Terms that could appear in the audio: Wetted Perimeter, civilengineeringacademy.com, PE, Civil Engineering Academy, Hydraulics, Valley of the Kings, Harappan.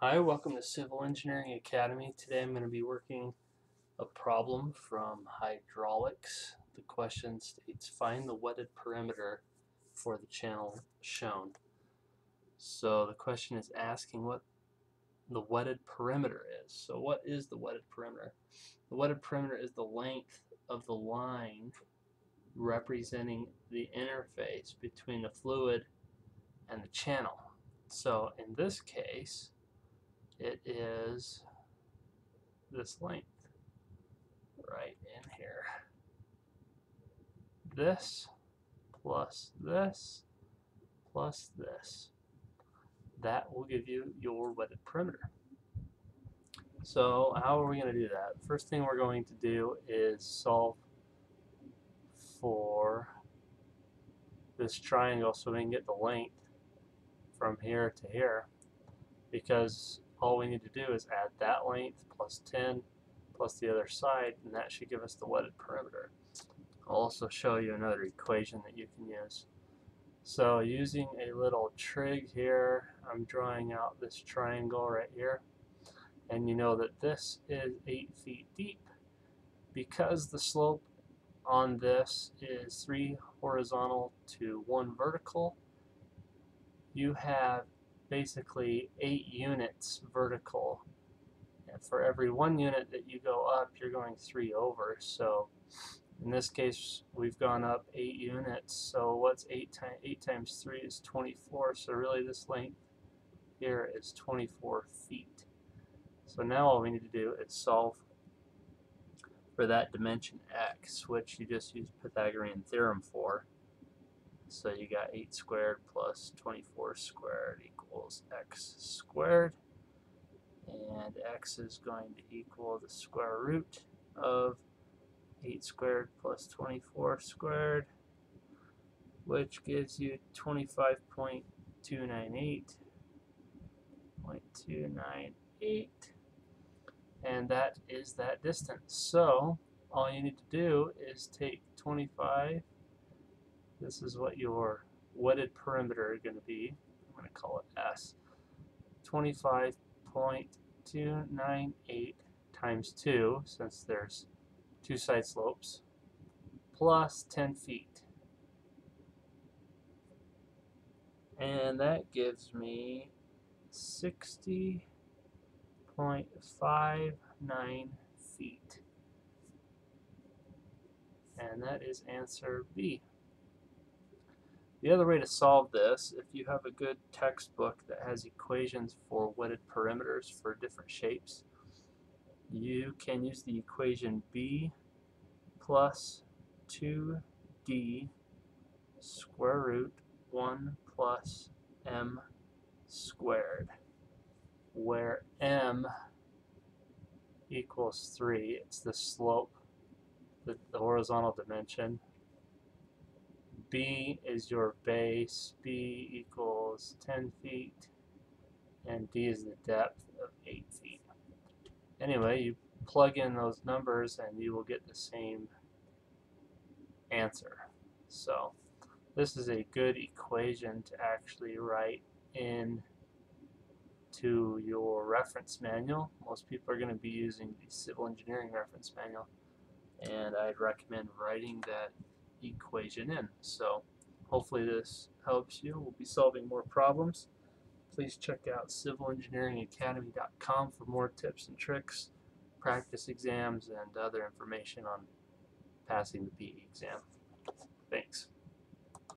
Hi, welcome to Civil Engineering Academy. Today I'm going to be working a problem from hydraulics. The question states, find the wetted perimeter for the channel shown. So the question is asking what the wetted perimeter is. So what is the wetted perimeter? The wetted perimeter is the length of the line representing the interface between the fluid and the channel. So in this case, it is this length right in here. This plus this plus this. That will give you your wetted perimeter. So how are we going to do that? First thing we're going to do is solve for this triangle so we can get the length from here to here, because all we need to do is add that length plus 10 plus the other side, and that should give us the wetted perimeter. I'll also show you another equation that you can use. So using a little trig here, I'm drawing out this triangle right here, and you know that this is 8 feet deep. Because the slope on this is 3 horizontal to 1 vertical, you have basically 8 units vertical, and for every 1 unit that you go up, you're going 3 over. So in this case, we've gone up 8 units. So what's 8 times 3 is 24. So really, this length here is 24 feet. So now all we need to do is solve for that dimension x, which you just use Pythagorean theorem for. So you got 8 squared plus 24 squared equals x squared. And x is going to equal the square root of 8 squared plus 24 squared, which gives you 25.298. And that is that distance. So all you need to do is take 25. This is what your wetted perimeter is going to be. I'm going to call it S. 25.298 times 2, since there's 2 side slopes, plus 10 feet. And that gives me 60.59 feet. And that is answer B. The other way to solve this, if you have a good textbook that has equations for wetted perimeters for different shapes, you can use the equation b plus 2d square root 1 plus m squared, where m equals 3. It's the slope, the horizontal dimension. B is your base, B equals 10 feet, and D is the depth of 8 feet. Anyway, you plug in those numbers and you will get the same answer. So this is a good equation to actually write in to your reference manual. Most people are going to be using the Civil Engineering Reference Manual, and I'd recommend writing that equation in. So hopefully this helps you. We'll be solving more problems. Please check out civilengineeringacademy.com for more tips and tricks, practice exams, and other information on passing the PE exam. Thanks.